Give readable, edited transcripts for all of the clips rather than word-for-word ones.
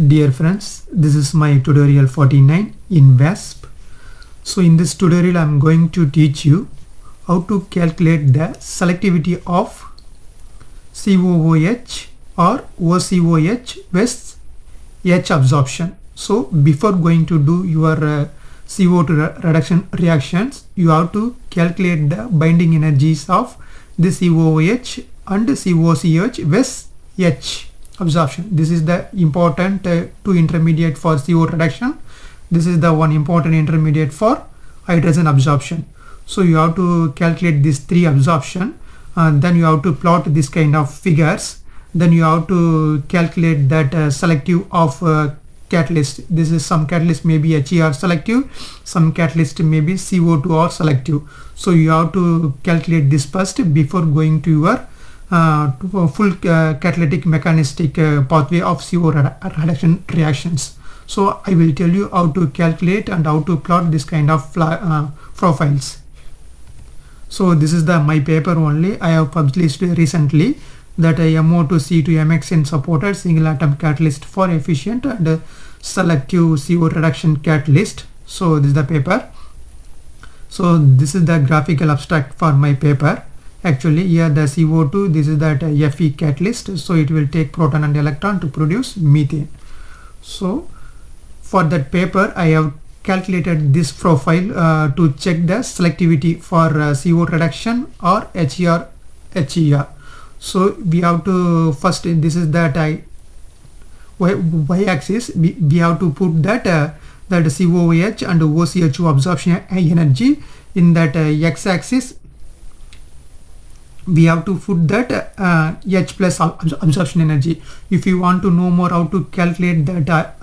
Dear friends, this is my tutorial 49 in VASP. So in this tutorial I am going to teach you how to calculate the selectivity of COOH or OCOH with H absorption. So before going to do your CO2 reduction reactions, you have to calculate the binding energies of the COOH and COCH with H absorption. This is the important two intermediate for CO2 reduction. This is the one important intermediate for hydrogen absorption. So you have to calculate these three absorption, and then you have to plot this kind of figures. Then you have to calculate that selective of catalyst. This is some catalyst may be HER selective, some catalyst may be CO2 or selective. So you have to calculate this first before going to your full catalytic mechanistic pathway of CO2 reduction reactions. So I will tell you how to calculate and how to plot this kind of profiles. So this is the my paper only. I have published recently that a MO2C2MXN supported single atom catalyst for efficient and selective CO2 reduction catalyst. So this is the paper. So this is the graphical abstract for my paper. Actually here the CO2, this is that Fe catalyst, so it will take proton and electron to produce methane. So for that paper I have calculated this profile to check the selectivity for CO2 reduction or HER. So we have to first, this is that y-axis, we have to put that that COOH and OCHO absorption energy. In that x-axis we have to put that H plus absorption energy. If you want to know more how to calculate that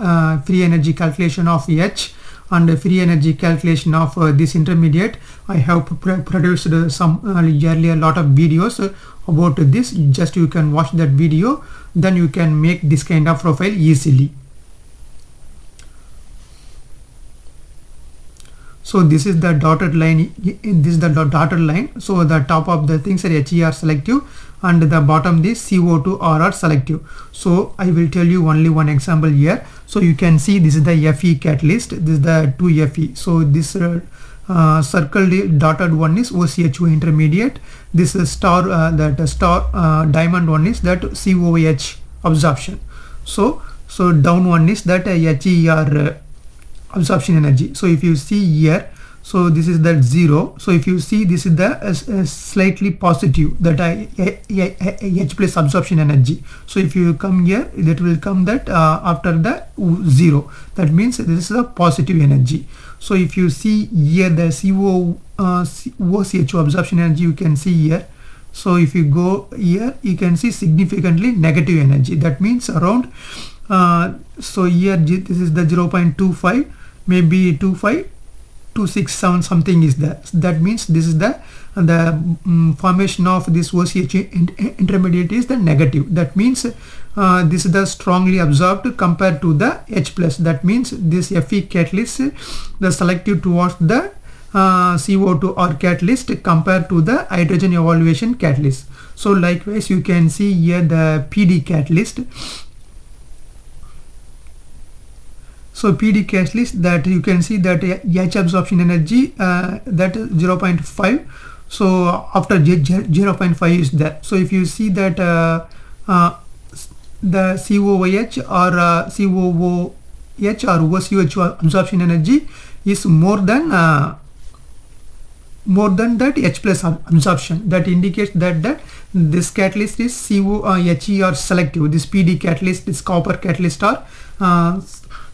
free energy calculation of H and free energy calculation of this intermediate, I have produced some earlier lot of videos about this. Just you can watch that video, then you can make this kind of profile easily. So this is the dotted line, so the top of the things are HER selective and the bottom the CO2 RR selective. So I will tell you only one example here. So you can see this is the Fe catalyst, this is the 2Fe. So this circled dotted one is OCHO intermediate, this is star diamond one is that COOH absorption. So down one is that HER absorption energy. So if you see here, so this is that 0. So if you see, this is the slightly positive that H plus absorption energy. So if you come here, that will come that after the 0, that means this is a positive energy. So if you see here the COOCHO absorption energy, you can see here. So if you go here, you can see significantly negative energy, that means around so here this is the 0.25, maybe 25267 something is that. That means this is the formation of this OCH intermediate is the negative. That means this is the strongly absorbed compared to the H plus. That means this Fe catalyst the selective towards the CO2 or catalyst compared to the hydrogen evaluation catalyst. So likewise you can see here the PD catalyst. So PD catalyst, that you can see that H absorption energy that is 0.5. so after 0.5 is there. So if you see that the COOH or OCOH absorption energy is more than that H plus absorption, that indicates that this catalyst is COOH or selective. This PD catalyst, this copper catalyst or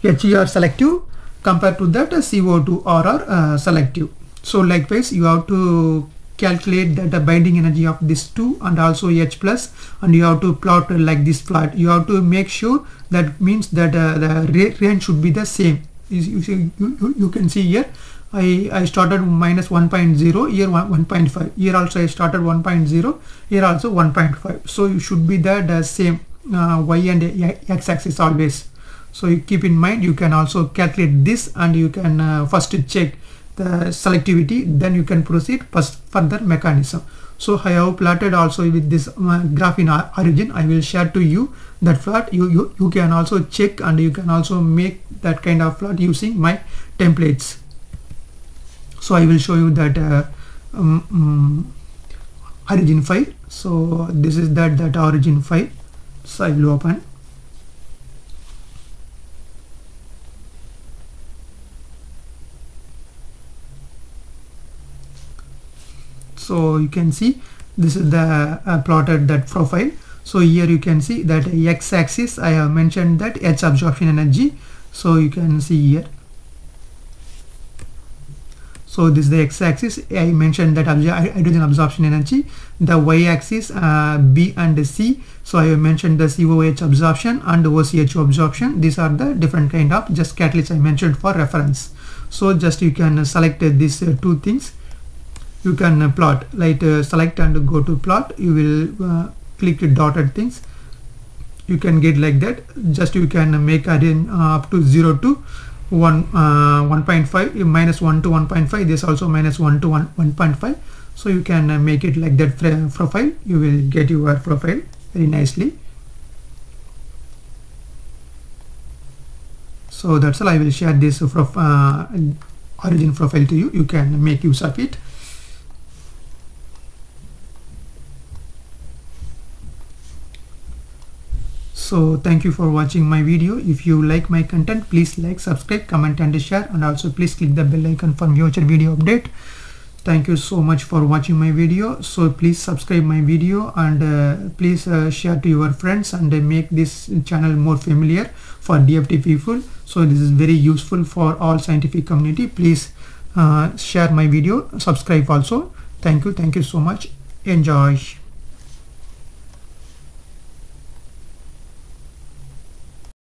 HER selective compared to that CO2 RR selective. So likewise you have to calculate that the binding energy of this two and also H plus, and you have to plot like this plot. You have to make sure that means that the range should be the same. You can see here I started minus 1.0, here 1.5, here also I started 1.0, here also 1.5. So you should be that the same y and x axis always. So you keep in mind, you can also calculate this and you can first check the selectivity, then you can proceed further mechanism. So I have plotted also with this graph in origin. I will share to you that plot. You can also check, and you can also make that kind of plot using my templates. So I will show you that origin file. So this is that origin file. So I will open. So you can see this is the plotted that profile. So here you can see that x-axis I have mentioned that H absorption energy. So you can see here. So this is the x-axis. I mentioned that hydrogen absorption energy. The y-axis B and C. So I have mentioned the COOH absorption and OCHO absorption. These are the different kind of just catalysts I mentioned for reference. So just you can select these two things. You can plot, like select and go to plot. You will click dotted things. You can get like that. Just you can make arrange up to 0 to 1, 1.5, minus 1 to 1.5. This also minus 1 to 1.5. So you can make it like that profile. You will get your profile very nicely. So that's all. I will share this origin profile to you. You can make use of it. So thank you for watching my video. If you like my content, please like, subscribe, comment and share, and also please click the bell icon for future video update. Thank you so much for watching my video. So please subscribe my video, and please share to your friends, and make this channel more familiar for DFT people. So this is very useful for all scientific community. Please share my video, subscribe also. Thank you so much. Enjoy.